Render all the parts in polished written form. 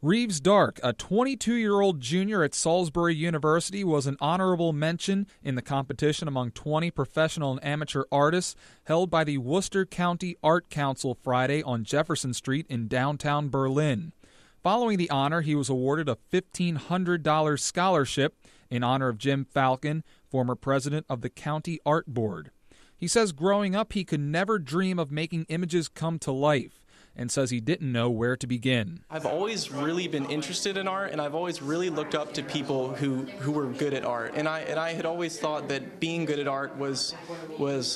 Reeves Dark, a 22-year-old junior at Salisbury University, was an honorable mention in the competition among 20 professional and amateur artists held by the Worcester County Arts Council Friday on Jefferson Street in downtown Berlin. Following the honor, he was awarded a $1,500 scholarship in honor of Jim Falcon, former president of the County Art Board. He says growing up he could never dream of making images come to life, and says he didn't know where to begin. I've always really been interested in art, and I've always really looked up to people who were good at art. And I had always thought that being good at art was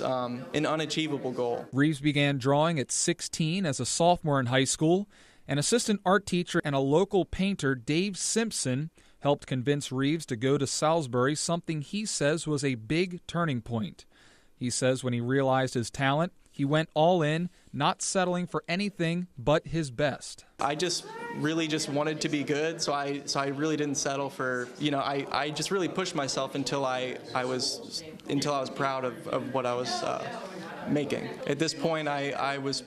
an unachievable goal. Reeves began drawing at 16 as a sophomore in high school. An assistant art teacher and a local painter, Dave Simpson, helped convince Reeves to go to Salisbury, something he says was a big turning point. He says when he realized his talent, he went all in, not settling for anything but his best. I just wanted to be good, so I really didn't settle for, I just really pushed myself until I was proud of what I was making. At this point, I was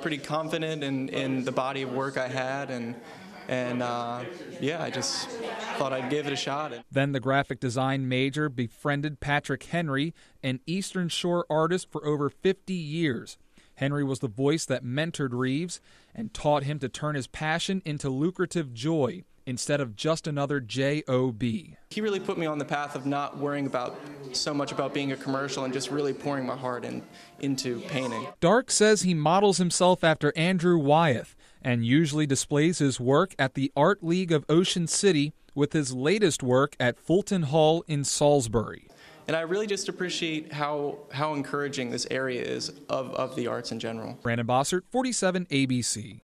pretty confident in the body of work I had, and I just thought I'd give it a shot. Then the graphic design major befriended Patrick Henry, an Eastern Shore artist for over 50 years. Henry was the voice that mentored Reeves and taught him to turn his passion into lucrative joy instead of just another J.O.B. He really put me on the path of not worrying about so much about being a commercial and just really pouring my heart into painting. Dark says he models himself after Andrew Wyeth and usually displays his work at the Art League of Ocean City, with his latest work at Fulton Hall in Salisbury. And I really just appreciate how encouraging this area is of the arts in general. Brandon Bossert, 47 ABC.